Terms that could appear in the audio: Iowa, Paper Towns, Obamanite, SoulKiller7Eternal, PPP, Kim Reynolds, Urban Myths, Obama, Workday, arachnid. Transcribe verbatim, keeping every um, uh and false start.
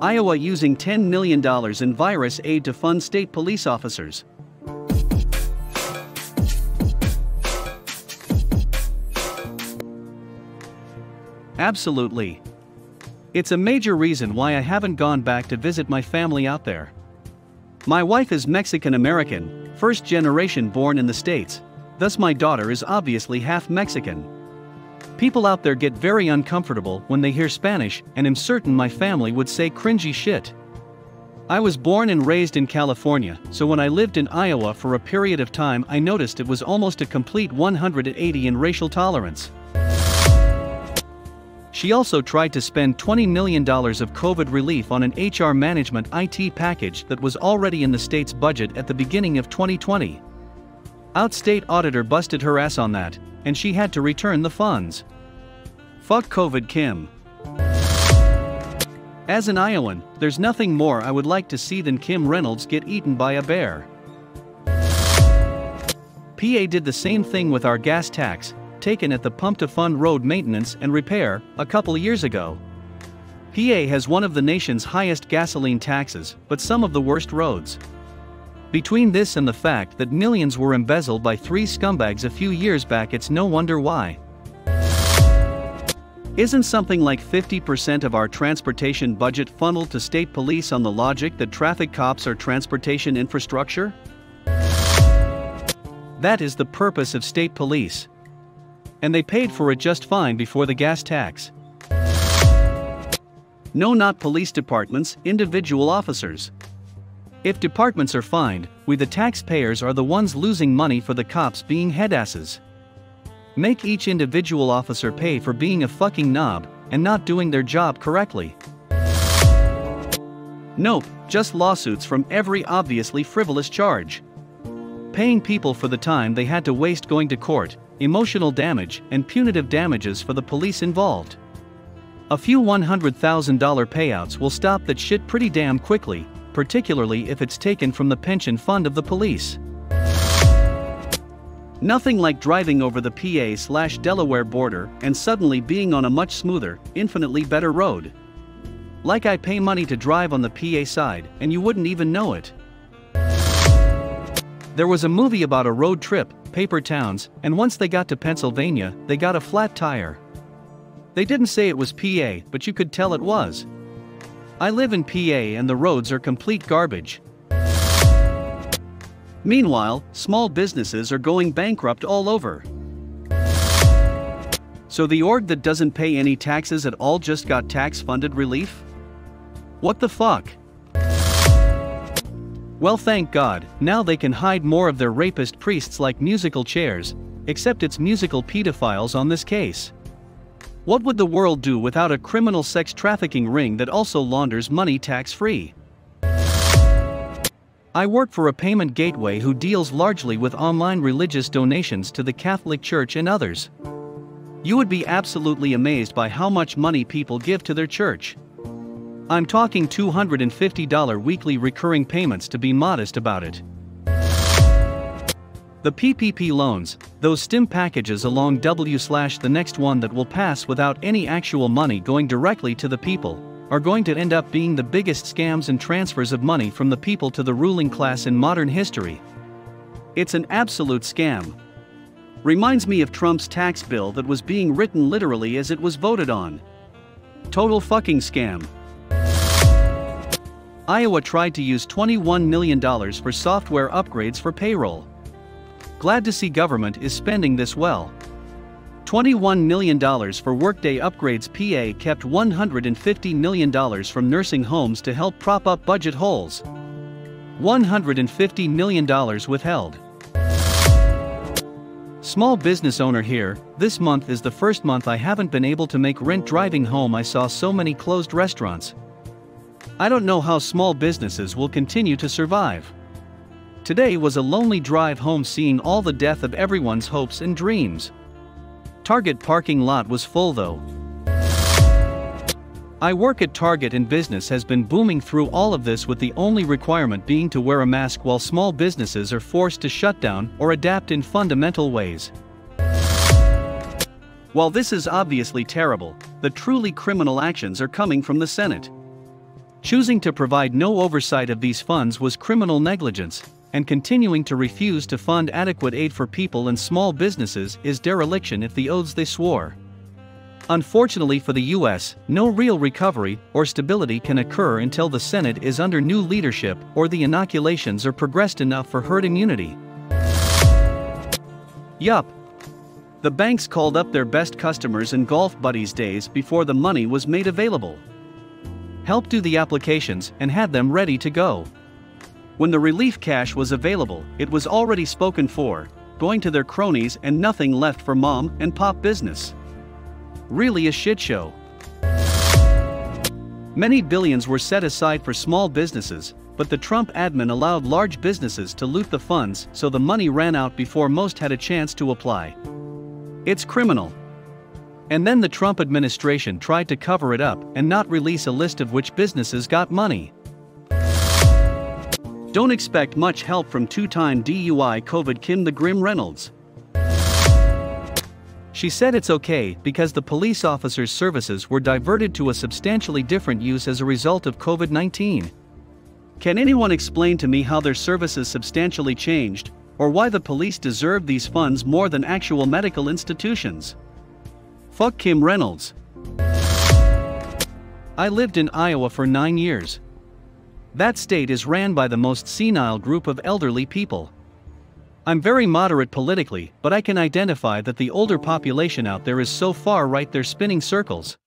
Iowa using ten million dollars in virus aid to fund state police officers. Absolutely. It's a major reason why I haven't gone back to visit my family out there. My wife is Mexican-American, first generation born in the States, thus my daughter is obviously half Mexican. People out there get very uncomfortable when they hear Spanish, and I'm certain my family would say cringy shit. I was born and raised in California, so when I lived in Iowa for a period of time I noticed it was almost a complete one hundred eighty in racial tolerance. She also tried to spend twenty million dollars of COVID relief on an H R management I T package that was already in the state's budget at the beginning of twenty twenty. Outstate auditor busted her ass on that, and she had to return the funds. Fuck COVID, Kim. As an Iowan, there's nothing more I would like to see than Kim Reynolds get eaten by a bear. P A did the same thing with our gas tax, taken at the pump to fund road maintenance and repair, a couple years ago. P A has one of the nation's highest gasoline taxes, but some of the worst roads. Between this and the fact that millions were embezzled by three scumbags a few years back, it's no wonder why. Isn't something like fifty percent of our transportation budget funneled to state police on the logic that traffic cops are transportation infrastructure? That is the purpose of state police. And they paid for it just fine before the gas tax. No, not police departments, individual officers. If departments are fined, we the taxpayers are the ones losing money for the cops being headasses. Make each individual officer pay for being a fucking knob and not doing their job correctly. Nope, just lawsuits from every obviously frivolous charge. Paying people for the time they had to waste going to court, emotional damage and punitive damages for the police involved. A few one hundred thousand dollar payouts will stop that shit pretty damn quickly, particularly if it's taken from the pension fund of the police. Nothing like driving over the P A slash Delaware border and suddenly being on a much smoother, infinitely better road. Like I pay money to drive on the P A side and you wouldn't even know it. There was a movie about a road trip, Paper Towns, and once they got to Pennsylvania, they got a flat tire. They didn't say it was P A, but you could tell it was. I live in P A and the roads are complete garbage. Meanwhile, small businesses are going bankrupt all over. So the org that doesn't pay any taxes at all just got tax-funded relief? What the fuck? Well, thank God, now they can hide more of their rapist priests like musical chairs, except it's musical pedophiles on this case. What would the world do without a criminal sex trafficking ring that also launders money tax-free? I work for a payment gateway who deals largely with online religious donations to the Catholic Church and others. You would be absolutely amazed by how much money people give to their church. I'm talking two hundred fifty dollar weekly recurring payments, to be modest about it. The P P P loans, those stim packages along W slash the next one that will pass without any actual money going directly to the people, are going to end up being the biggest scams and transfers of money from the people to the ruling class in modern history. It's an absolute scam. Reminds me of Trump's tax bill that was being written literally as it was voted on. Total fucking scam. Iowa tried to use twenty-one million dollars for software upgrades for payroll. Glad to see government is spending this well. twenty-one million dollars for Workday upgrades. P A kept one hundred fifty million dollars from nursing homes to help prop up budget holes. one hundred fifty million dollars withheld. Small business owner here, this month is the first month I haven't been able to make rent. Driving home I saw so many closed restaurants. I don't know how small businesses will continue to survive. Today was a lonely drive home seeing all the death of everyone's hopes and dreams. Target parking lot was full though. I work at Target and business has been booming through all of this, with the only requirement being to wear a mask while small businesses are forced to shut down or adapt in fundamental ways. While this is obviously terrible, the truly criminal actions are coming from the Senate. Choosing to provide no oversight of these funds was criminal negligence, and continuing to refuse to fund adequate aid for people and small businesses is dereliction if the oaths they swore. Unfortunately for the U S, no real recovery or stability can occur until the Senate is under new leadership or the inoculations are progressed enough for herd immunity. Yup. The banks called up their best customers and golf buddies days before the money was made available. Helped do the applications and had them ready to go. When the relief cash was available, it was already spoken for, going to their cronies and nothing left for mom and pop business. Really a shit show. Many billions were set aside for small businesses, but the Trump admin allowed large businesses to loot the funds, so the money ran out before most had a chance to apply. It's criminal. And then the Trump administration tried to cover it up and not release a list of which businesses got money. Don't expect much help from two-time D U I COVID Kim the Grim Reynolds. She said it's okay because the police officers' services were diverted to a substantially different use as a result of COVID nineteen. Can anyone explain to me how their services substantially changed, or why the police deserved these funds more than actual medical institutions? Fuck Kim Reynolds. I lived in Iowa for nine years. That state is ran by the most senile group of elderly people. I'm very moderate politically, but I can identify that the older population out there is so far right they're spinning circles.